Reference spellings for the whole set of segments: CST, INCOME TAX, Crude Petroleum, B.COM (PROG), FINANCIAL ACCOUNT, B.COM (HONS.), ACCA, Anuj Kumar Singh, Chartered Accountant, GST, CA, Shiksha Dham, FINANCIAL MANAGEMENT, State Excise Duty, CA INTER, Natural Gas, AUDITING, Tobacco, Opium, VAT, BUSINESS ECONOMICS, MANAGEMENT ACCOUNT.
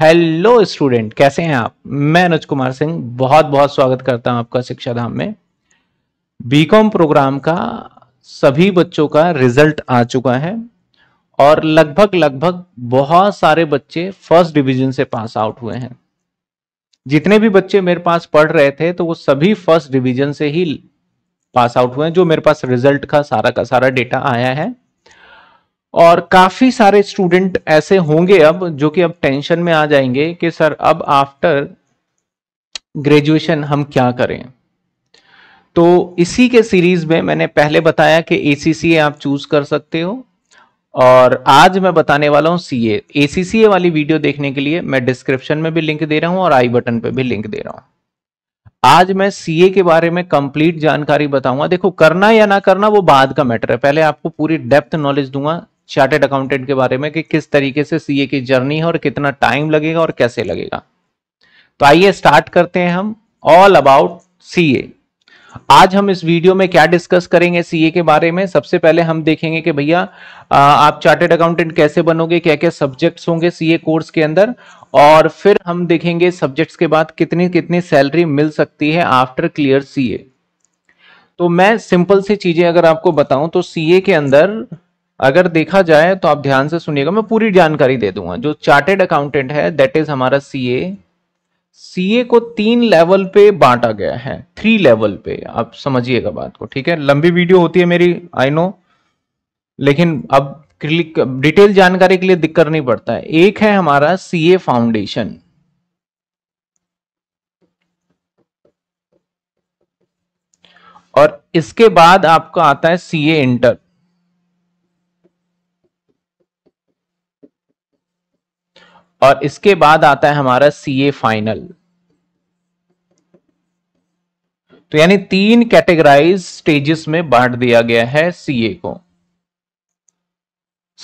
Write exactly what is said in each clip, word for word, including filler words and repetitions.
Hello student, कैसे हैं आप। मैं अनुज कुमार सिंह बहुत बहुत स्वागत करता हूं आपका शिक्षा धाम में। बीकॉम प्रोग्राम का सभी बच्चों का रिजल्ट आ चुका है और लगभग लगभग बहुत सारे बच्चे फर्स्ट डिवीजन से पास आउट हुए हैं। जितने भी बच्चे मेरे पास पढ़ रहे थे तो वो सभी फर्स्ट डिवीजन से ही पास आउट हुए हैं। जो मेरे पास रिजल्ट का सारा का सारा डेटा आया है और काफ़ी सारे स्टूडेंट ऐसे होंगे अब जो कि अब टेंशन में आ जाएंगे कि सर अब आफ्टर ग्रेजुएशन हम क्या करें। तो इसी के सीरीज में मैंने पहले बताया कि ए सी सी ए आप चूज कर सकते हो और आज मैं बताने वाला हूं सी ए। ए सी सी ए वाली वीडियो देखने के लिए मैं डिस्क्रिप्शन में भी लिंक दे रहा हूं और आई बटन पे भी लिंक दे रहा हूं। आज मैं सी ए के बारे में कंप्लीट जानकारी बताऊंगा। देखो, करना या ना करना वो बाद का मैटर है, पहले आपको पूरी डेप्थ नॉलेज दूंगा चार्टेड अकाउंटेंट के बारे में कि किस तरीके से सी ए की जर्नी है और कितना टाइम लगेगा और कैसे लगेगा। तो आइए स्टार्ट करते हैं हम ऑल अबाउट सी ए। आज हम इस वीडियो में क्या डिस्कस करेंगे सी ए के बारे में। सबसे पहले हम देखेंगे कि भैया आप चार्टेड अकाउंटेंट कैसे बनोगे, क्या क्या सब्जेक्ट्स होंगे सी ए कोर्स के अंदर, और फिर हम देखेंगे सब्जेक्ट्स के बाद कितनी कितनी सैलरी मिल सकती है आफ्टर क्लियर सी ए। तो मैं सिंपल सी चीजें अगर आपको बताऊं तो सी ए के अंदर अगर देखा जाए तो आप ध्यान से सुनिएगा, मैं पूरी जानकारी दे दूंगा। जो चार्टेड अकाउंटेंट है दैट इज हमारा सी ए। सी ए को तीन लेवल पे बांटा गया है, थ्री लेवल पे, आप समझिएगा बात को, ठीक है। लंबी वीडियो होती है मेरी, आई नो, लेकिन अब क्लिक डिटेल जानकारी के लिए दिक्कत नहीं पड़ता है। एक है हमारा सी ए फाउंडेशन। और इसके बाद आपका आता है सी ए इंटर। और इसके बाद आता है हमारा सी ए फाइनल। तो यानी तीन कैटेगराइज स्टेजेस में बांट दिया गया है सी ए को।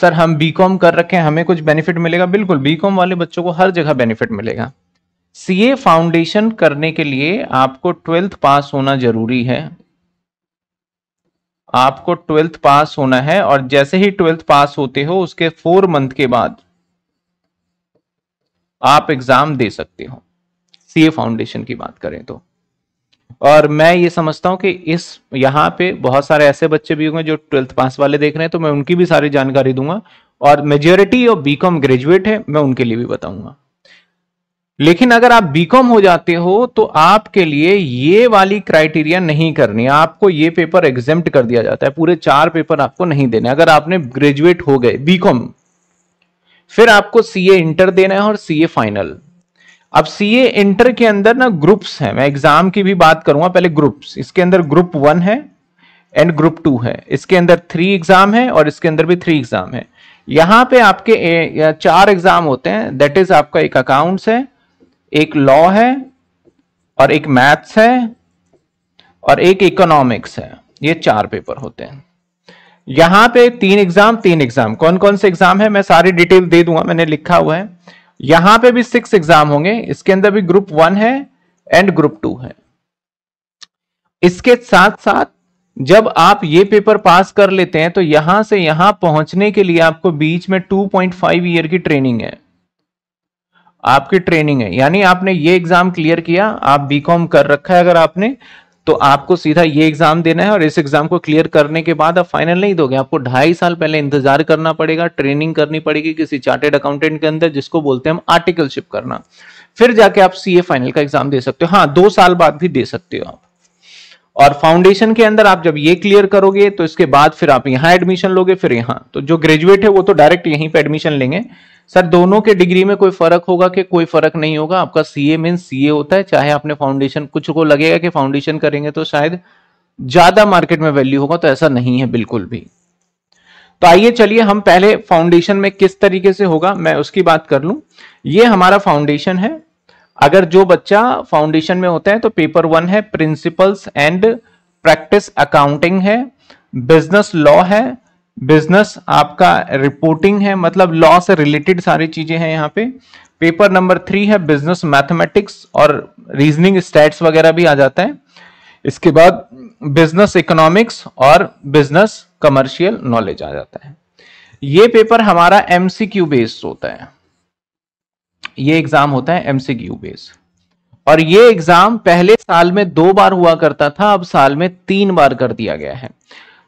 सर हम बीकॉम कर रखे हैं, हमें कुछ बेनिफिट मिलेगा? बिल्कुल, बीकॉम वाले बच्चों को हर जगह बेनिफिट मिलेगा। सी ए फाउंडेशन करने के लिए आपको ट्वेल्थ पास होना जरूरी है, आपको ट्वेल्थ पास होना है। और जैसे ही ट्वेल्थ पास होते हो उसके फोर मंथ के बाद आप एग्जाम दे सकते हो, सी ए फाउंडेशन की बात करें तो। और मैं ये समझता हूं कि इस यहाँ पे बहुत सारे ऐसे बच्चे भी होंगे जो ट्वेल्थ पास वाले देख रहे हैं, तो मैं उनकी भी सारी जानकारी दूंगा। और मेजॉरिटी ऑफ बीकॉम ग्रेजुएट है, मैं उनके लिए भी बताऊंगा। लेकिन अगर आप बीकॉम हो जाते हो तो आपके लिए ये वाली क्राइटेरिया नहीं करनी, आपको ये पेपर एग्जेम्प्ट कर दिया जाता है। पूरे चार पेपर आपको नहीं देने। अगर आपने ग्रेजुएट हो गए बीकॉम, फिर आपको सी ए इंटर देना है और सी ए फाइनल। अब सी ए इंटर के अंदर ना ग्रुप्स हैं, मैं एग्जाम की भी बात करूंगा, पहले ग्रुप्स। इसके अंदर ग्रुप वन है एंड ग्रुप टू है, इसके अंदर थ्री एग्जाम है और इसके अंदर भी थ्री एग्जाम है। यहाँ पे आपके ए, चार एग्जाम होते हैं। दैट इज आपका एक अकाउंट्स है, एक लॉ है, और एक मैथ्स है, और एक इकोनॉमिक्स है। ये चार पेपर होते हैं। यहाँ पे तीन एग्जाम तीन एग्जाम कौन कौन से एग्जाम है मैं सारी डिटेल दे दूंगा, मैंने लिखा हुआ है। यहाँ पे भी सिक्स एग्जाम होंगे, इसके अंदर भी ग्रुप वन है एंड ग्रुप टू है। इसके साथ साथ जब आप ये पेपर पास कर लेते हैं तो यहां से यहां पहुंचने के लिए आपको बीच में टू पॉइंट फाइव ईयर की ट्रेनिंग है, आपकी ट्रेनिंग है। यानी आपने ये एग्जाम क्लियर किया, आप बीकॉम कर रखा है अगर आपने, तो आपको सीधा ये एग्जाम देना है और इस एग्जाम को क्लियर करने के बाद आप फाइनल नहीं दोगे। आपको ढाई साल पहले इंतजार करना पड़ेगा, ट्रेनिंग करनी पड़ेगी किसी चार्टेड अकाउंटेंट के अंदर, जिसको बोलते हैं हम आर्टिकलशिप करना, फिर जाके आप सी ए फाइनल का एग्जाम दे सकते हो। हाँ, दो साल बाद भी दे सकते हो आप। और फाउंडेशन के अंदर आप जब ये क्लियर करोगे तो इसके बाद फिर आप यहाँ एडमिशन लोगे, फिर यहाँ। तो जो ग्रेजुएट है वो तो डायरेक्ट यहीं पे एडमिशन लेंगे। सर दोनों के डिग्री में कोई फर्क होगा कि कोई फर्क नहीं होगा? आपका सी ए मीन सी ए होता है, चाहे आपने फाउंडेशन, कुछ को लगेगा कि फाउंडेशन करेंगे तो शायद ज्यादा मार्केट में वैल्यू होगा, तो ऐसा नहीं है बिल्कुल भी। तो आइए चलिए हम पहले फाउंडेशन में किस तरीके से होगा मैं उसकी बात कर लूं। ये हमारा फाउंडेशन है। अगर जो बच्चा फाउंडेशन में होता है तो पेपर वन है प्रिंसिपल्स एंड प्रैक्टिस अकाउंटिंग है, बिजनेस लॉ है, बिजनेस आपका रिपोर्टिंग है, मतलब लॉ से रिलेटेड सारी चीजें हैं यहाँ पे। पेपर नंबर थ्री है बिजनेस मैथमेटिक्स और रीजनिंग स्टैट्स वगैरह भी आ जाता है। इसके बाद बिजनेस इकोनॉमिक्स और बिजनेस कमर्शियल नॉलेज आ जाता है। ये पेपर हमारा एमसीक्यू बेस्ड होता है, ये एग्जाम होता है एमसीक्यू बेस, और ये एग्जाम पहले साल में दो बार हुआ करता था, अब साल में तीन बार कर दिया गया है।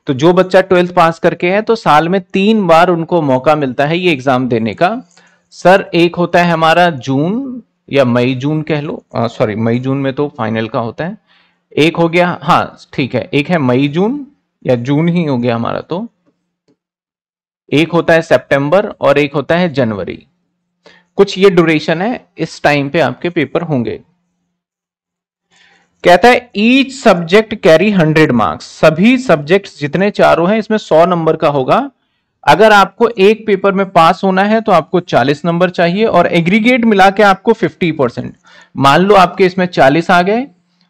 तो जो बच्चा ट्वेल्थ पास करके है तो साल में तीन बार उनको मौका मिलता है ये एग्जाम देने का। सर एक होता है हमारा जून या मई जून कह लो, सॉरी मई जून में तो फाइनल का होता है, एक हो गया, हाँ ठीक है, एक है मई जून या जून ही हो गया हमारा, तो एक होता है सितंबर और एक होता है जनवरी। कुछ ये ड्यूरेशन है, इस टाइम पे आपके पेपर होंगे। कहता है each subject carry hundred marks, सभी सब्जेक्ट्स जितने चारों हैं इसमें सौ नंबर का होगा। अगर आपको एक पेपर में पास होना है तो आपको चालीस नंबर चाहिए और एग्रीगेट मिला के आपको फिफ्टी परसेंट। मान लो आपके इसमें चालीस आ गए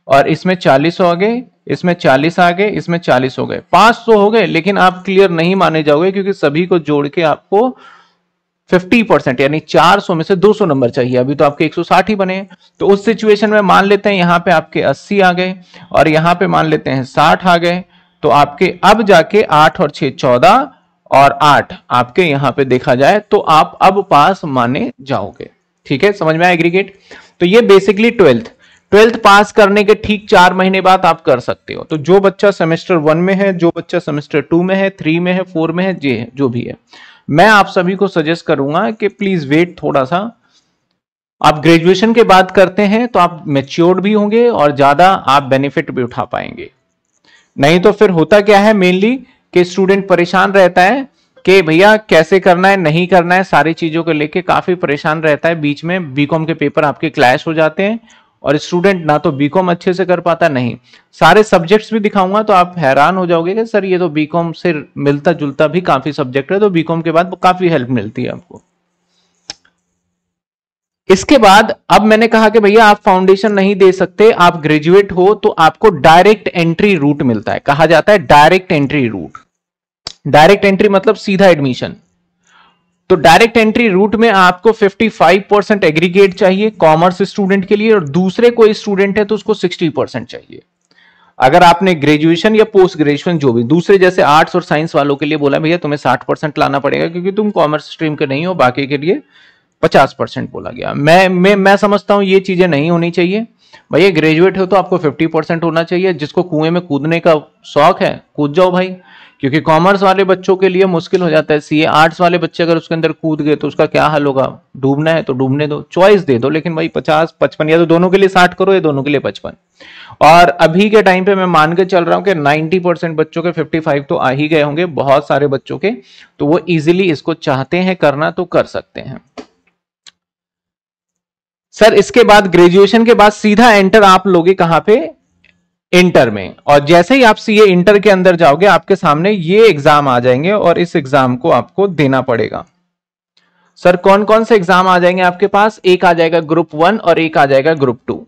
और इसमें चालीस हो गए, इसमें चालीस आ गए, इसमें चालीस हो गए, पास तो हो गए लेकिन आप क्लियर नहीं माने जाओगे क्योंकि सभी को जोड़ के आपको फिफ्टी परसेंट यानी चार सौ में से दो सौ नंबर चाहिए। अभी तो आपके एक सौ साठ ही बने, तो उस सिचुएशन में मान लेते हैं यहाँ पे आपके अस्सी आ गए और यहाँ पे मान लेते हैं साठ आ गए, तो आपके अब जाके आठ और छः चौदह और आठ आपके यहाँ पे देखा जाए तो आप अब पास माने जाओगे। ठीक है, समझ में आया एग्रीगेट। तो ये बेसिकली ट्वेल्थ ट्वेल्थ पास करने के ठीक चार महीने बाद आप कर सकते हो। तो जो बच्चा सेमेस्टर वन में है, जो बच्चा सेमेस्टर टू में है, थ्री में है, फोर में है, जे है, जो भी है, मैं आप सभी को सजेस्ट करूंगा कि प्लीज वेट थोड़ा सा। आप ग्रेजुएशन के बाद करते हैं तो आप मैच्योर्ड भी होंगे और ज्यादा आप बेनिफिट भी उठा पाएंगे। नहीं तो फिर होता क्या है मेनली कि स्टूडेंट परेशान रहता है कि भैया कैसे करना है, नहीं करना है, सारी चीजों को लेके काफी परेशान रहता है। बीच में बीकॉम के पेपर आपके क्लैश हो जाते हैं और स्टूडेंट ना तो बीकॉम अच्छे से कर पाता, नहीं सारे सब्जेक्ट्स भी दिखाऊंगा तो आप हैरान हो जाओगे कि सर ये तो बीकॉम से मिलता जुलता भी काफी सब्जेक्ट है, तो बीकॉम के बाद काफी हेल्प मिलती है आपको। इसके बाद अब मैंने कहा कि भैया आप फाउंडेशन नहीं दे सकते, आप ग्रेजुएट हो, तो आपको डायरेक्ट एंट्री रूट मिलता है, कहा जाता है direct entry route. Direct entry मतलब सीधा एडमिशन। तो डायरेक्ट एंट्री रूट में आपको पचपन परसेंट एग्रीगेट चाहिए कॉमर्स स्टूडेंट के लिए, और दूसरे कोई स्टूडेंट है तो उसको साठ परसेंट चाहिए। अगर आपने ग्रेजुएशन या पोस्ट ग्रेजुएशन जो भी, दूसरे जैसे आर्ट्स और साइंस वालों के लिए बोला भैया तुम्हें साठ परसेंट लाना पड़ेगा क्योंकि तुम कॉमर्स स्ट्रीम के नहीं हो, बाकी के लिए पचास परसेंट बोला गया। मैं मैं मैं समझता हूं ये चीजें नहीं होनी चाहिए। भैया ग्रेजुएट हो तो आपको पचास परसेंट होना चाहिए, जिसको कुएं में कूदने का शौक है कूद जाओ भाई, क्योंकि कॉमर्स वाले बच्चों के लिए मुश्किल हो जाता है। सीए आर्ट्स वाले बच्चे अगर उसके अंदर कूद गए तो उसका क्या हाल होगा। डूबना है तो डूबने दो, चॉइस दे दो, लेकिन भाई पचास पचपन या तो दोनों के लिए साठ करो या दोनों के लिए पचपन। और अभी के टाइम पे मैं मान के चल रहा हूँ कि नब्बे परसेंट बच्चों के पचपन तो आ ही गए होंगे बहुत सारे बच्चों के, तो वो इजिली इसको चाहते हैं करना तो कर सकते हैं। सर इसके बाद ग्रेजुएशन के बाद सीधा एंटर आप लोगे कहाँ पे, इंटर में। और जैसे ही आप सीए इंटर के अंदर जाओगे आपके सामने ये एग्जाम आ जाएंगे और इस एग्जाम को आपको देना पड़ेगा। सर कौन कौन से एग्जाम आ जाएंगे आपके पास, एक आ जाएगा ग्रुप वन और एक आ जाएगा ग्रुप टू।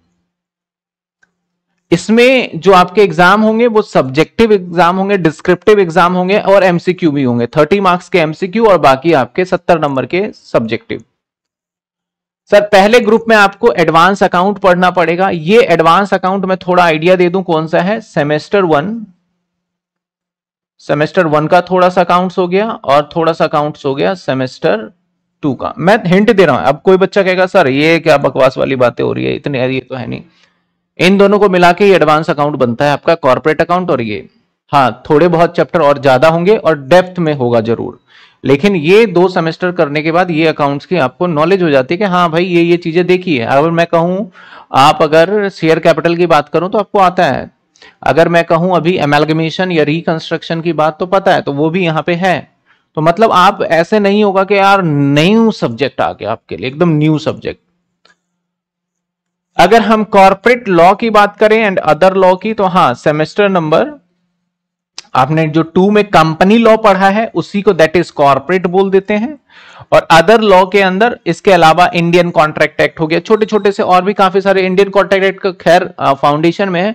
इसमें जो आपके एग्जाम होंगे वो सब्जेक्टिव एग्जाम होंगे, डिस्क्रिप्टिव एग्जाम होंगे और एमसीक्यू भी होंगे। थर्टी मार्क्स के एमसीक्यू और बाकी आपके सत्तर नंबर के सब्जेक्टिव। सर पहले ग्रुप में आपको एडवांस अकाउंट पढ़ना पड़ेगा। ये एडवांस अकाउंट में थोड़ा आइडिया दे दूं कौन सा है, सेमेस्टर वन, सेमेस्टर वन का थोड़ा सा अकाउंट्स हो गया और थोड़ा सा अकाउंट्स हो गया सेमेस्टर टू का। मैं हिंट दे रहा हूं, अब कोई बच्चा कहेगा सर ये क्या बकवास वाली बातें हो रही है, इतने ये तो है नहीं। इन दोनों को मिला के एडवांस अकाउंट बनता है आपका, कॉर्पोरेट अकाउंट और ये। हाँ थोड़े बहुत चैप्टर और ज्यादा होंगे और डेप्थ में होगा जरूर, लेकिन ये दो सेमेस्टर करने के बाद ये अकाउंट्स की आपको नॉलेज हो जाती है कि हाँ भाई ये ये चीजें देखी है। अगर मैं कहूँ आप अगर शेयर कैपिटल की बात करूँ तो आपको आता है, अगर मैं कहूँ अभी एमैलगमेशन या रिकंस्ट्रक्शन की बात तो पता है, तो वो भी यहाँ पे है। तो मतलब आप ऐसे नहीं होगा कि यार न्यू सब्जेक्ट आ गया आपके लिए, एकदम न्यू सब्जेक्ट। अगर हम कॉर्पोरेट लॉ की बात करें एंड अदर लॉ की, तो हाँ सेमेस्टर नंबर आपने जो टू में कंपनी लॉ पढ़ा है उसी को दैट इज कॉर्पोरेट बोल देते हैं। और अदर लॉ के अंदर इसके अलावा इंडियन कॉन्ट्रैक्ट एक्ट हो गया, छोटे छोटे से और भी काफी सारे इंडियन कॉन्ट्रैक्ट एक्ट का खैर फाउंडेशन में है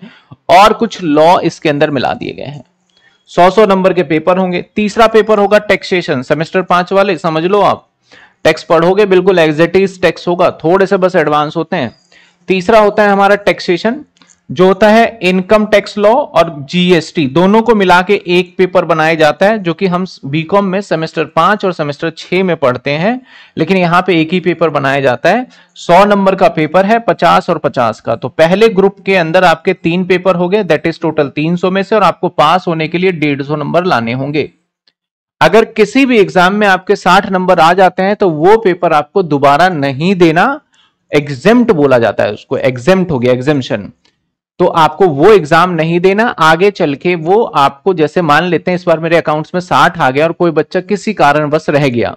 और कुछ लॉ इसके अंदर मिला दिए गए हैं। सौ सौ नंबर के पेपर होंगे। तीसरा पेपर होगा टैक्सेशन, सेमेस्टर पांच वाले समझ लो आप टैक्स पढ़ोगे, बिल्कुल एग्जैक्टली टैक्स होगा, थोड़े से बस एडवांस होते हैं। तीसरा होता है हमारा टैक्सेशन, जो होता है इनकम टैक्स लॉ और जीएसटी, दोनों को मिला के एक पेपर बनाया जाता है, जो कि हम बीकॉम में सेमेस्टर पांच और सेमेस्टर छह में पढ़ते हैं, लेकिन यहाँ पे एक ही पेपर बनाया जाता है। सौ नंबर का पेपर है, पचास और पचास का। तो पहले ग्रुप के अंदर आपके तीन पेपर हो गए, दैट इज टोटल तीन सौ में से, और आपको पास होने के लिए डेढ़ सौ नंबर लाने होंगे। अगर किसी भी एग्जाम में आपके साठ नंबर आ जाते हैं तो वो पेपर आपको दोबारा नहीं देना, एग्जेम्प्ट बोला जाता है उसको, एग्जेम्प्ट हो गया, एग्जेम्पशन। तो आपको वो एग्जाम नहीं देना। आगे चल के वो आपको, जैसे मान लेते हैं इस बार मेरे अकाउंट्स में साठ आ गया और कोई बच्चा किसी कारणवश रह गया,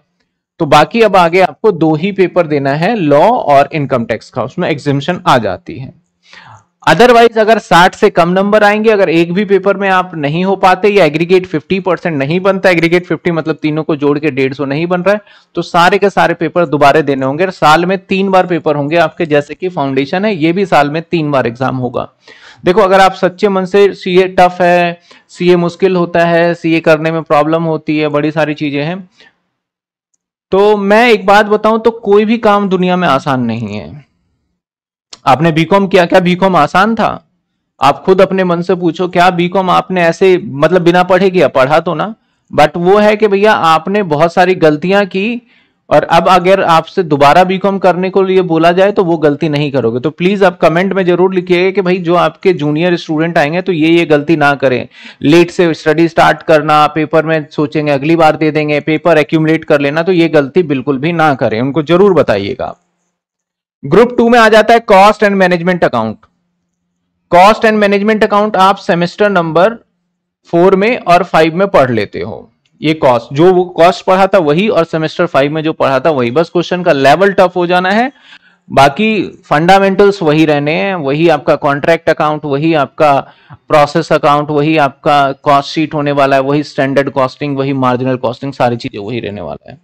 तो बाकी अब आगे आपको दो ही पेपर देना है, लॉ और इनकम टैक्स का, उसमें एग्जेम्पशन आ जाती है। अदरवाइज अगर साठ से कम नंबर आएंगे, अगर एक भी पेपर में आप नहीं हो पाते या एग्रीगेट फिफ्टी परसेंट नहीं बनता, एग्रीगेट फिफ्टी मतलब तीनों को जोड़ के डेढ़ सौ नहीं बन रहा है, तो सारे के सारे पेपर दोबारा देने होंगे। साल में तीन बार पेपर होंगे आपके, जैसे कि फाउंडेशन है, ये भी साल में तीन बार एग्जाम होगा। देखो, अगर आप सच्चे मन से, सीए टफ है, सीए मुश्किल होता है, सीए करने में प्रॉब्लम होती है, बड़ी सारी चीजें हैं, तो मैं एक बात बताऊं तो कोई भी काम दुनिया में आसान नहीं है। आपने बीकॉम किया, क्या बीकॉम आसान था? आप खुद अपने मन से पूछो, क्या बीकॉम आपने ऐसे मतलब बिना पढ़े किया? पढ़ा तो ना, बट वो है कि भैया आपने बहुत सारी गलतियां की, और अब अगर आपसे दोबारा बीकॉम करने को लिए बोला जाए तो वो गलती नहीं करोगे। तो प्लीज आप कमेंट में जरूर लिखिएगा कि भाई जो आपके जूनियर स्टूडेंट आएंगे तो ये ये गलती ना करें, लेट से स्टडी स्टार्ट करना, पेपर में सोचेंगे अगली बार दे देंगे, पेपर एक्यूमुलेट कर लेना, तो ये गलती बिल्कुल भी ना करें, उनको जरूर बताइएगा। ग्रुप टू में आ जाता है cost and management account. Cost and management account आप सेमेस्टर नंबर फोर में और फाइव में पढ़ लेते हो। ये कॉस्ट, जो वो कॉस्ट पढ़ा था वही, और सेमेस्टर फाइव में जो पढ़ा था वही, बस क्वेश्चन का लेवल टफ हो जाना है, बाकी फंडामेंटल्स वही रहने हैं। वही आपका कॉन्ट्रैक्ट अकाउंट, वही आपका प्रोसेस अकाउंट, वही आपका कॉस्ट शीट होने वाला है, वही स्टैंडर्ड कॉस्टिंग, वही मार्जिनल कॉस्टिंग, सारी चीजें वही रहने वाला है।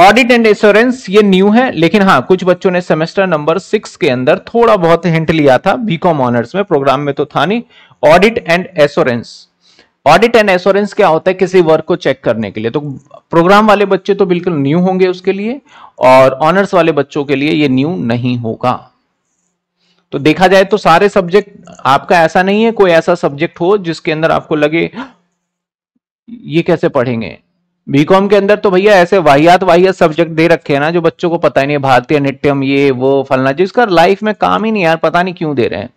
ऑडिट एंड एश्योरेंस ये न्यू है, लेकिन हाँ कुछ बच्चों ने सेमेस्टर नंबर सिक्स के अंदर थोड़ा बहुत हिंट लिया था, बीकॉम ऑनर्स में, प्रोग्राम में तो था नहीं। Audit and assurance, audit and assurance क्या होता है? किसी वर्क को चेक करने के लिए। तो प्रोग्राम वाले बच्चे तो बिल्कुल न्यू होंगे उसके लिए, और ऑनर्स वाले बच्चों के लिए ये न्यू नहीं होगा। तो देखा जाए तो सारे सब्जेक्ट आपका, ऐसा नहीं है कोई ऐसा सब्जेक्ट हो जिसके अंदर आपको लगे ये कैसे पढ़ेंगे। बीकॉम के अंदर तो भैया ऐसे वाहियात वाहियात सब्जेक्ट दे रखे हैं ना, जो बच्चों को पता ही नहीं, भारतीय नृत्यम, ये वो फलना, जिसका लाइफ में काम ही नहीं यार, पता नहीं क्यों दे रहे हैं।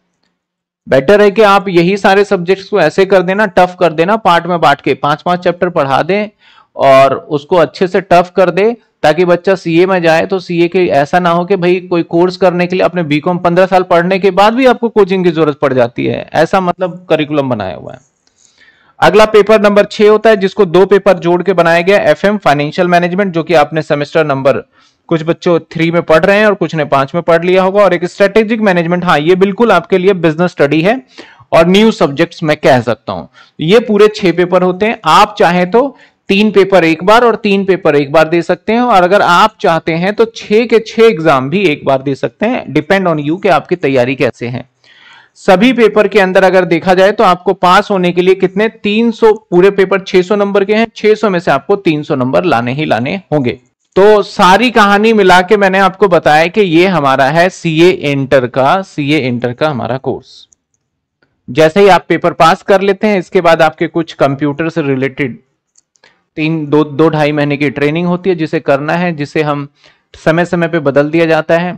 बेटर है कि आप यही सारे सब्जेक्ट्स को ऐसे कर देना, टफ कर देना, पार्ट में बांट के पांच पांच चैप्टर पढ़ा दें और उसको अच्छे से टफ कर दे, ताकि बच्चा सीए में जाए तो सीए के ऐसा ना हो कि भाई कोई कोर्स करने के लिए अपने बीकॉम पंद्रह साल पढ़ने के बाद भी आपको कोचिंग की जरूरत पड़ जाती है, ऐसा मतलब करिकुलम बनाया हुआ है। अगला पेपर नंबर छह होता है, जिसको दो पेपर जोड़ के बनाया गया, एफ एम फाइनेंशियल मैनेजमेंट, जो कि आपने सेमेस्टर नंबर, कुछ बच्चों थ्री में पढ़ रहे हैं और कुछ ने पांच में पढ़ लिया होगा, और एक स्ट्रेटेजिक मैनेजमेंट। हाँ ये बिल्कुल आपके लिए बिजनेस स्टडी है और न्यू सब्जेक्ट्स मैं कह सकता हूं। ये पूरे छह पेपर होते हैं। आप चाहें तो तीन पेपर एक बार और तीन पेपर एक बार दे सकते हैं, और अगर आप चाहते हैं तो छह के छह एग्जाम भी एक बार दे सकते हैं। डिपेंड ऑन यू कि आपकी तैयारी कैसे है। सभी पेपर के अंदर अगर देखा जाए तो आपको पास होने के लिए कितने तीन सौ, पूरे पेपर छह सौ नंबर के हैं, छह सौ में से आपको तीन सौ नंबर लाने ही लाने होंगे। तो सारी कहानी मिला के मैंने आपको बताया कि ये हमारा है सीए इंटर का, सीए इंटर का हमारा कोर्स। जैसे ही आप पेपर पास कर लेते हैं, इसके बाद आपके कुछ कंप्यूटर से रिलेटेड तीन दो दो ढाई महीने की ट्रेनिंग होती है, जिसे करना है, जिसे हम समय समय पे बदल दिया जाता है,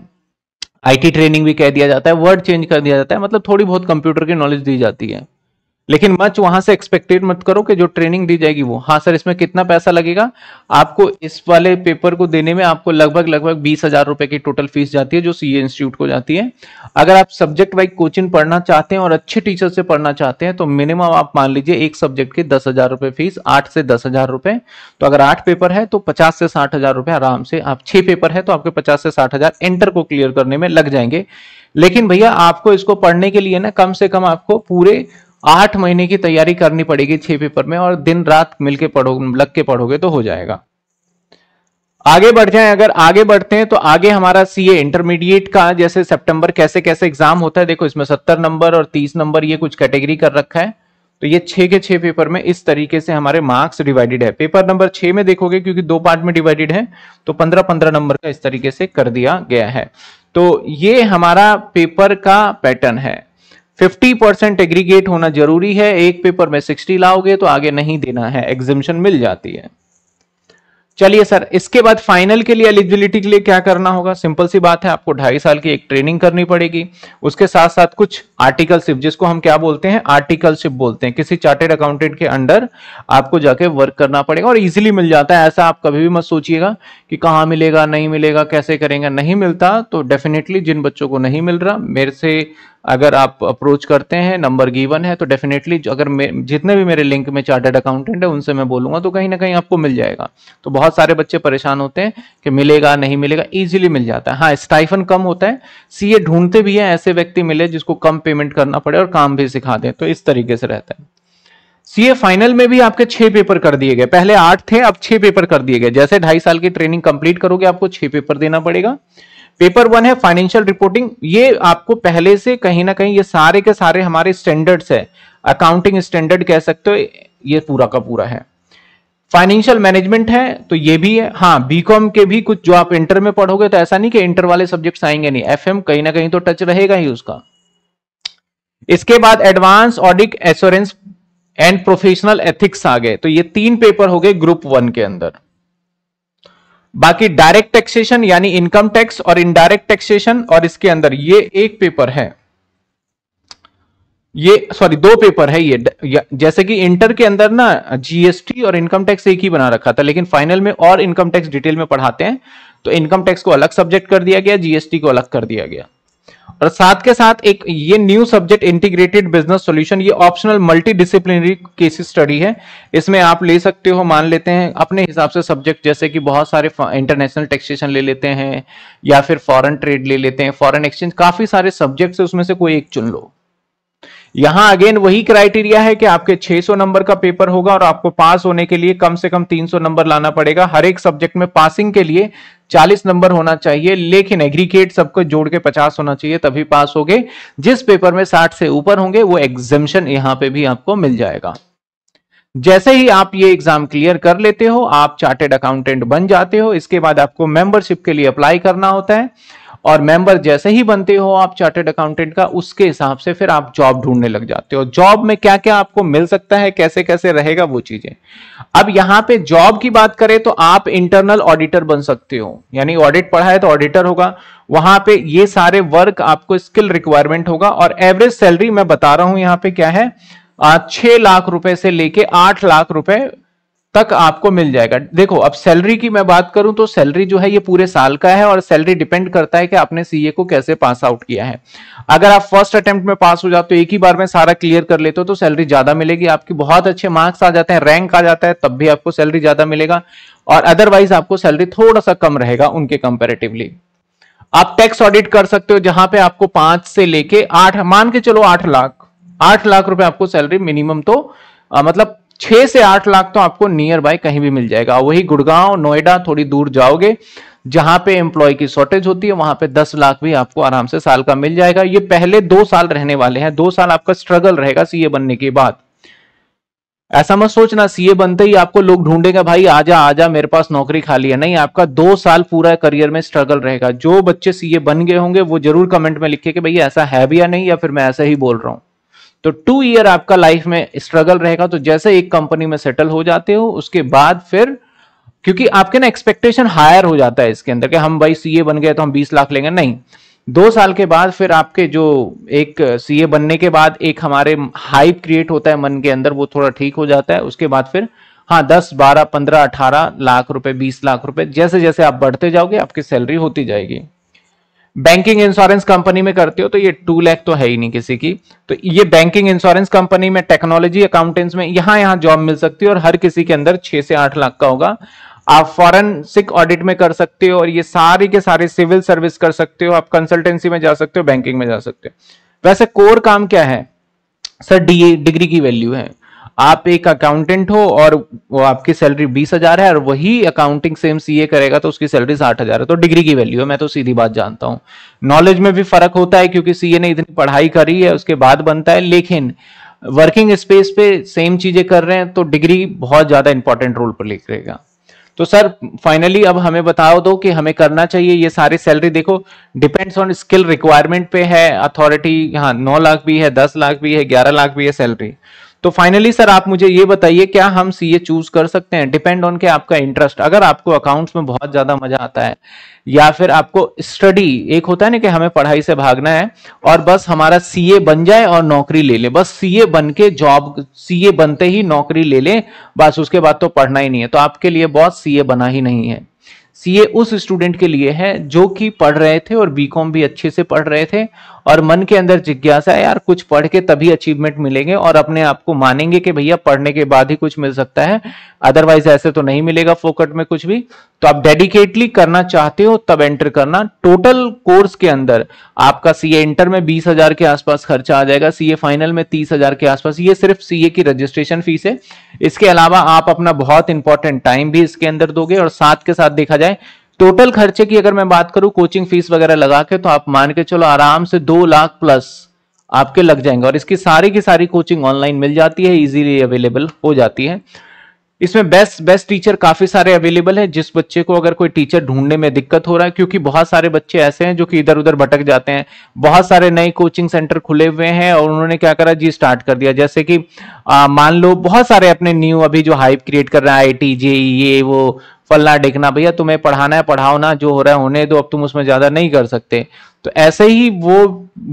आईटी ट्रेनिंग भी कह दिया जाता है, वर्ड चेंज कर दिया जाता है, मतलब थोड़ी बहुत कंप्यूटर की नॉलेज दी जाती है, लेकिन मच वहां से एक्सपेक्टेड मत करो कि जो ट्रेनिंग दी जाएगी वो। हाँ सर इसमें कितना पैसा लगेगा? आपको इस वाले पेपर को देने में आपको लगभग लगभग बीस हजार रुपए की टोटल फीस जाती है, जो सीए इंस्टीट्यूट को जाती है। अगर आप सब्जेक्ट वाइज कोचिंग पढ़ना चाहते हैं और अच्छे टीचर से पढ़ना चाहते हैं तो मिनिमम आप मान लीजिए एक सब्जेक्ट की दस हजार रुपए फीस, आठ से दस हजार रुपए। तो अगर आठ पेपर है तो पचास से साठ हजार रुपए आराम से, आप छह पेपर है तो आपके पचास से साठ हजार इंटर को क्लियर करने में लग जाएंगे। लेकिन भैया आपको इसको पढ़ने के लिए ना कम से कम आपको पूरे आठ महीने की तैयारी करनी पड़ेगी छह पेपर में, और दिन रात मिलके पढ़ो, लग के पढ़ोगे तो हो जाएगा। आगे बढ़ जाए, अगर आगे बढ़ते हैं तो आगे हमारा सीए इंटरमीडिएट का, जैसे सितंबर कैसे कैसे एग्जाम होता है, देखो इसमें सत्तर नंबर और तीस नंबर ये कुछ कैटेगरी कर रखा है। तो ये छह के छह पेपर में इस तरीके से हमारे मार्क्स डिवाइडेड है। पेपर नंबर छह में देखोगे क्योंकि दो पार्ट में डिवाइडेड है, तो पंद्रह पंद्रह नंबर का इस तरीके से कर दिया गया है। तो ये हमारा पेपर का पैटर्न है। फिफ्टी परसेंट एग्रीगेट होना जरूरी है, एक पेपर में सिक्सटी लाओगे तो आगे नहीं देना है, एग्जेम्पशन मिल जाती है। चलिए सर, इसके बाद फाइनल के लिए एलिजिबिलिटी के लिए क्या करना होगा? सिंपल सी बात है, आपको ढाई साल की एक ट्रेनिंग करनी पड़ेगी, उसके साथ साथ कुछ आर्टिकलशिप, जिसको हम क्या बोलते हैं, आर्टिकलशिप बोलते हैं, किसी चार्टेड अकाउंटेंट के अंडर आपको जाके वर्क करना पड़ेगा और इजीली मिल जाता है। ऐसा आप कभी भी मत सोचिएगा कि कहाँ मिलेगा, नहीं मिलेगा, कैसे करेंगे, नहीं मिलता तो डेफिनेटली जिन बच्चों को नहीं मिल रहा, मेरे से अगर आप अप्रोच करते हैं, नंबर गिवन है तो डेफिनेटली अगर जितने भी मेरे लिंक में चार्टर्ड अकाउंटेंट है उनसे मैं बोलूंगा तो कहीं ना कहीं आपको मिल जाएगा। तो बहुत सारे बच्चे परेशान होते हैं कि मिलेगा नहीं मिलेगा, इजीली मिल जाता है। हाँ, स्टाइफन कम होता है, सीए ढूंढते भी है ऐसे व्यक्ति मिले जिसको कम पेमेंट करना पड़े और काम भी सिखा दें, तो इस तरीके से रहता है। सीए फाइनल में भी आपके छह पेपर कर दिए गए, पहले आठ थे अब छह पेपर कर दिए गए। जैसे ढाई साल की ट्रेनिंग कंप्लीट करोगे आपको छह पेपर देना पड़ेगा। पेपर वन है फाइनेंशियल रिपोर्टिंग, ये आपको पहले से कहीं ना कहीं ये सारे के सारे हमारे स्टैंडर्ड्स है, अकाउंटिंग स्टैंडर्ड कह सकते हो, ये पूरा का पूरा है। फाइनेंशियल मैनेजमेंट है तो ये भी है। हाँ, बीकॉम के भी कुछ जो आप इंटर में पढ़ोगे तो ऐसा नहीं कि इंटर वाले सब्जेक्ट्स आएंगे नहीं, एफएम कहीं ना कहीं तो टच रहेगा ही उसका। इसके बाद advance audit assurance and professional ethics आ गए, तो ये तीन पेपर हो गए ग्रुप वन के अंदर। बाकी डायरेक्ट टैक्सेशन यानी इनकम टैक्स और इनडायरेक्ट टैक्सेशन, और इसके अंदर ये एक पेपर है, ये सॉरी दो पेपर है ये। जैसे कि इंटर के अंदर ना जीएसटी और इनकम टैक्स एक ही बना रखा था, लेकिन फाइनल में और इनकम टैक्स डिटेल में पढ़ाते हैं, तो इनकम टैक्स को अलग सब्जेक्ट कर दिया गया, जीएसटी को अलग कर दिया गया। और साथ के साथ एक ये new subject integrated business solution, ये optional multi disciplinary case study है, इसमें आप ले सकते हो, मान लेते हैं अपने हिसाब से सब्जेक्ट, जैसे कि बहुत सारे इंटरनेशनल टैक्सेशन ले लेते हैं या फिर फॉरेन ट्रेड ले लेते हैं, फॉरेन एक्सचेंज, काफी सारे सब्जेक्ट्स है, उसमें से कोई एक चुन लो। यहां अगेन वही क्राइटेरिया है कि आपके छह सौ नंबर का पेपर होगा और आपको पास होने के लिए कम से कम तीन सौ नंबर लाना पड़ेगा। हर एक सब्जेक्ट में पासिंग के लिए चालीस नंबर होना चाहिए, लेकिन एग्रीगेट सबको जोड़ के पचास होना चाहिए, तभी पास होगे। जिस पेपर में साठ से ऊपर होंगे वो एग्जम्पशन यहां पे भी आपको मिल जाएगा। जैसे ही आप ये एग्जाम क्लियर कर लेते हो आप चार्टेड अकाउंटेंट बन जाते हो। इसके बाद आपको मेंबरशिप के लिए अप्लाई करना होता है और मेंबर जैसे ही बनते हो आप चार्टेड अकाउंटेंट का, उसके हिसाब से फिर आप जॉब ढूंढने लग जाते हो। जॉब में क्या क्या आपको मिल सकता है, कैसे कैसे रहेगा वो चीजें। अब यहाँ पे जॉब की बात करें तो आप इंटरनल ऑडिटर बन सकते हो, यानी ऑडिट पढ़ा है तो ऑडिटर होगा, वहां पे ये सारे वर्क आपको स्किल रिक्वायरमेंट होगा। और एवरेज सैलरी मैं बता रहा हूं यहाँ पे क्या है, छह लाख रुपए से लेके आठ लाख रुपए तक आपको मिल जाएगा। देखो, अब सैलरी की मैं बात करूं तो सैलरी जो है ये पूरे साल का है और सैलरी डिपेंड करता है कि आपने सीए को कैसे पास आउट किया है। अगर आप फर्स्ट अटेम्प्ट में पास हो जाते हो, एक ही बार में सारा क्लियर कर लेते हो तो सैलरी ज्यादा मिलेगी आपकी। बहुत अच्छे मार्क्स आ जाते हैं, रैंक आ जाता है, तब भी आपको सैलरी ज्यादा मिलेगा, और अदरवाइज आपको सैलरी थोड़ा सा कम रहेगा उनके कंपेरेटिवली। आप टैक्स ऑडिट कर सकते हो जहां पे आपको पांच से लेके आठ, मान के चलो आठ लाख आठ लाख रुपए आपको सैलरी मिनिमम, तो मतलब छह से आठ लाख तो आपको नियर बाय कहीं भी मिल जाएगा। वही गुड़गांव, नोएडा, थोड़ी दूर जाओगे जहां पे एम्प्लॉय की शॉर्टेज होती है, वहां पे दस लाख भी आपको आराम से साल का मिल जाएगा। ये पहले दो साल रहने वाले हैं, दो साल आपका स्ट्रगल रहेगा सीए बनने के बाद। ऐसा मत सोचना सीए बनते ही आपको लोग ढूंढेगा, भाई आजा आजा मेरे पास नौकरी खाली है, नहीं। आपका दो साल पूरा करियर में स्ट्रगल रहेगा। जो बच्चे सीए बन गए होंगे वो जरूर कमेंट में लिखे कि भैया ऐसा है भी या नहीं, या फिर मैं ऐसा ही बोल रहा हूँ। तो टू ईयर आपका लाइफ में स्ट्रगल रहेगा। तो जैसे एक कंपनी में सेटल हो जाते हो उसके बाद फिर, क्योंकि आपके ना एक्सपेक्टेशन हायर हो जाता है इसके अंदर कि हम भाई सीए बन गए तो हम बीस लाख लेंगे, नहीं। दो साल के बाद फिर आपके जो एक सीए बनने के बाद एक हमारे हाइप क्रिएट होता है मन के अंदर, वो थोड़ा ठीक हो जाता है। उसके बाद फिर हाँ, दस, बारह, पंद्रह, अठारह लाख रुपए, बीस लाख रुपए, जैसे जैसे आप बढ़ते जाओगे आपकी सैलरी होती जाएगी। बैंकिंग इंश्योरेंस कंपनी में करते हो तो ये टू लाख तो है ही नहीं किसी की, तो ये बैंकिंग इंश्योरेंस कंपनी में, टेक्नोलॉजी, अकाउंटेंट्स में, यहाँ यहाँ जॉब मिल सकती है। और हर किसी के अंदर छह से आठ लाख का होगा। आप फॉरेंसिक ऑडिट में कर सकते हो और ये सारे के सारे सिविल सर्विस कर सकते हो। आप कंसल्टेंसी में जा सकते हो, बैंकिंग में जा सकते हो। वैसे कोर काम क्या है सर? डी डिग्री की वैल्यू है। आप एक अकाउंटेंट हो और आपकी सैलरी बीस हजार है और वही अकाउंटिंग सेम सीए करेगा तो उसकी सैलरी साठ हजार है, तो डिग्री की वैल्यू है। मैं तो सीधी बात जानता हूँ। नॉलेज में भी फर्क होता है क्योंकि सीए ने इतनी पढ़ाई करी है उसके बाद बनता है, लेकिन वर्किंग स्पेस पे सेम चीजें कर रहे हैं तो डिग्री बहुत ज्यादा इंपॉर्टेंट रोल पर प्ले करेगा। तो सर फाइनली अब हमें बताओ दो कि हमें करना चाहिए ये सारे सैलरी, देखो डिपेंड्स ऑन स्किल रिक्वायरमेंट पे है अथॉरिटी, हाँ नौ लाख भी है, दस लाख भी है, ग्यारह लाख भी है सैलरी। तो फाइनली सर आप मुझे ये बताइए क्या हम सीए चूज कर सकते हैं? डिपेंड ऑन के आपका इंटरेस्ट, अगर आपको अकाउंट्स में बहुत ज्यादा मजा आता है या फिर आपको स्टडी, एक होता है ना कि हमें पढ़ाई से भागना है और बस हमारा सीए बन जाए और नौकरी ले ले, बस सीए बन के जॉब, सीए बनते ही नौकरी ले ले, बस उसके बाद तो पढ़ना ही नहीं है, तो आपके लिए बॉस सीए बना ही नहीं है। सीए उस स्टूडेंट के लिए है जो कि पढ़ रहे थे और बीकॉम भी अच्छे से पढ़ रहे थे और मन के अंदर जिज्ञासा है यार कुछ पढ़ के तभी अचीवमेंट मिलेंगे और अपने आप को मानेंगे कि भैया पढ़ने के बाद ही कुछ मिल सकता है, अदरवाइज ऐसे तो नहीं मिलेगा फोकट में कुछ भी। तो आप डेडिकेटली करना चाहते हो तब एंटर करना। टोटल कोर्स के अंदर आपका सीए इंटर में बीस हजार के आसपास खर्चा आ जाएगा, सीए फाइनल में तीस हजार के आसपास। ये सिर्फ सीए की रजिस्ट्रेशन फीस है, इसके अलावा आप अपना बहुत इंपॉर्टेंट टाइम भी इसके अंदर दोगे और साथ के साथ देखा जाए टोटल खर्चे की अगर मैं बात करूं कोचिंग फीस वगैरह लगा के, तो आप मान के चलो आराम से दो लाख प्लस आपके लग जाएंगे और इसकी सारी की सारी कोचिंग ऑनलाइन मिल जाती है, इजीली अवेलेबल हो जाती है। इसमें बेस्ट बेस्ट टीचर काफी सारे अवेलेबल है, जिस बच्चे को अगर कोई टीचर ढूंढने में दिक्कत हो रहा है, क्योंकि बहुत सारे बच्चे ऐसे हैं जो कि इधर उधर भटक जाते हैं, बहुत सारे नए कोचिंग सेंटर खुले हुए हैं और उन्होंने क्या करा जी स्टार्ट कर दिया, जैसे कि मान लो बहुत सारे अपने न्यू अभी जो हाइप क्रिएट कर रहा है आई टी जे ये वो फलना देखना, भैया तुम्हें पढ़ाना है पढ़ाओ ना, जो हो रहा है होने दो, अब तुम उसमें ज्यादा नहीं कर सकते। तो ऐसे ही वो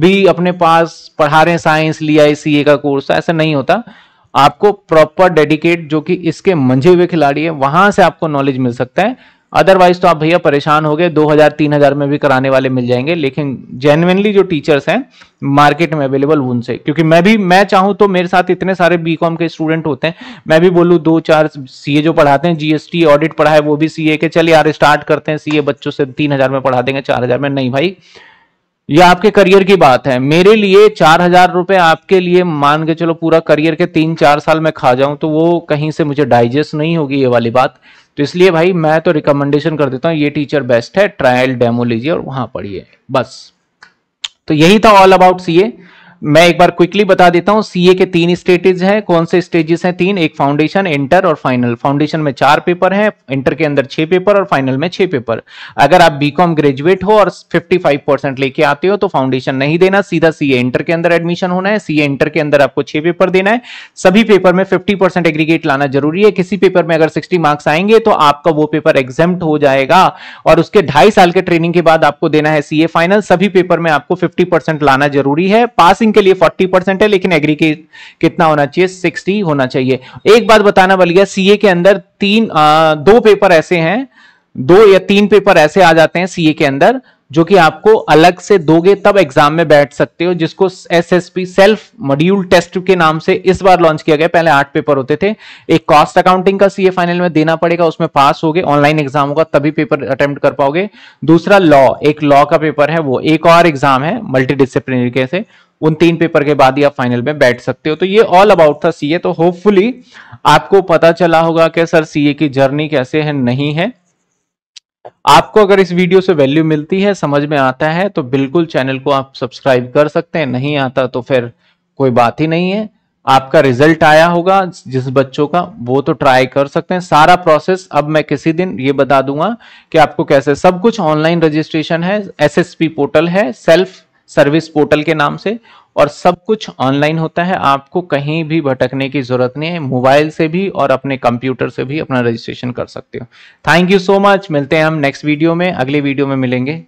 भी अपने पास पढ़ा रहे हैं साइंस लिया है सीए का कोर्स, ऐसा नहीं होता। आपको प्रॉपर डेडिकेट जो कि इसके मंझे हुए खिलाड़ी है वहां से आपको नॉलेज मिल सकता है, अदरवाइज तो आप भैया परेशान हो गए, दो हजार तीन हजार में भी कराने वाले मिल जाएंगे। लेकिन जेन्युइनली जो टीचर्स हैं मार्केट में अवेलेबल उनसे, क्योंकि मैं भी मैं चाहूं तो मेरे साथ इतने सारे बीकॉम के स्टूडेंट होते हैं, मैं भी बोलूं दो चार सीए जो पढ़ाते हैं, जीएसटी ऑडिट पढ़ा है वो भी सीए के, चल यार स्टार्ट करते हैं सीए बच्चों से तीन हजार में पढ़ा देंगे चार हजार में, नहीं भाई ये आपके करियर की बात है। मेरे लिए चार हजार रुपए आपके लिए मान के चलो पूरा करियर के तीन चार साल में खा जाऊं तो वो कहीं से मुझे डाइजेस्ट नहीं होगी ये वाली बात, तो इसलिए भाई मैं तो रिकमेंडेशन कर देता हूं ये टीचर बेस्ट है, ट्रायल डेमो लीजिए और वहां पढ़िए बस। तो यही था ऑल अबाउट सीए। मैं एक बार क्विकली बता देता हूं, सीए के तीन स्टेजेस हैं। कौन से स्टेजेस हैं? तीन, एक फाउंडेशन, इंटर और फाइनल। फाउंडेशन में चार पेपर हैं, इंटर के अंदर छह पेपर और फाइनल में छह पेपर। अगर आप बीकॉम ग्रेजुएट हो और पचपन परसेंट लेके आते हो तो फाउंडेशन नहीं देना, सीधा सीए इंटर के अंदर एडमिशन होना है। सीए इंटर के अंदर आपको छह पेपर देना है, सभी पेपर में फिफ्टी परसेंट एग्रीगेट लाना जरूरी है। किसी पेपर में अगर सिक्सटी मार्क्स आएंगे तो आपका वो पेपर एग्जेम्प्ट हो जाएगा और उसके ढाई साल के ट्रेनिंग के बाद आपको देना है सीए फाइनल। सभी पेपर में आपको फिफ्टी परसेंट लाना जरूरी है। पासिंग के लिए चालीस परसेंट है, लेकिन एग्रीगेट कितना होना चाहिए? साठ होना चाहिए। एक बात बताना भूल गया, सीए के अंदर तीन आ, दो पेपर ऐसे हैं, दो या तीन पेपर ऐसे आ जाते हैं सीए के अंदर जो कि आपको अलग से दोगे तब एग्जाम में बैठ सकते हो, जिसको एसएसपी सेल्फ मॉड्यूल टेस्ट के नाम से इस बार लॉन्च किया गया। पहले आठ पेपर होते थे। एक कॉस्ट अकाउंटिंग का सीए फाइनल में देना पड़ेगा, उसमें पास होगे ऑनलाइन एग्जाम होगा तभी पेपर अटेम्प्ट कर पाओगे। दूसरा लॉ, एक लॉ का पेपर है, वो एक और एग्जाम है मल्टी डिसिप्लिनरी के से, उन तीन पेपर के बाद ही आप फाइनल में बैठ सकते हो। तो ये ऑल अबाउट था सीए। तो होपफुली आपको पता चला होगा कि सर सीए की जर्नी कैसे है नहीं है। आपको अगर इस वीडियो से वैल्यू मिलती है, समझ में आता है तो बिल्कुल चैनल को आप सब्सक्राइब कर सकते हैं, नहीं आता तो फिर कोई बात ही नहीं है। आपका रिजल्ट आया होगा जिस बच्चों का, वो तो ट्राई कर सकते हैं। सारा प्रोसेस अब मैं किसी दिन ये बता दूंगा कि आपको कैसे, सब कुछ ऑनलाइन रजिस्ट्रेशन है, एसएसपी पोर्टल है सेल्फ सर्विस पोर्टल के नाम से, और सब कुछ ऑनलाइन होता है। आपको कहीं भी भटकने की जरूरत नहीं है, मोबाइल से भी और अपने कंप्यूटर से भी अपना रजिस्ट्रेशन कर सकते हो। थैंक यू सो मच, मिलते हैं हम नेक्स्ट वीडियो में, अगले वीडियो में मिलेंगे।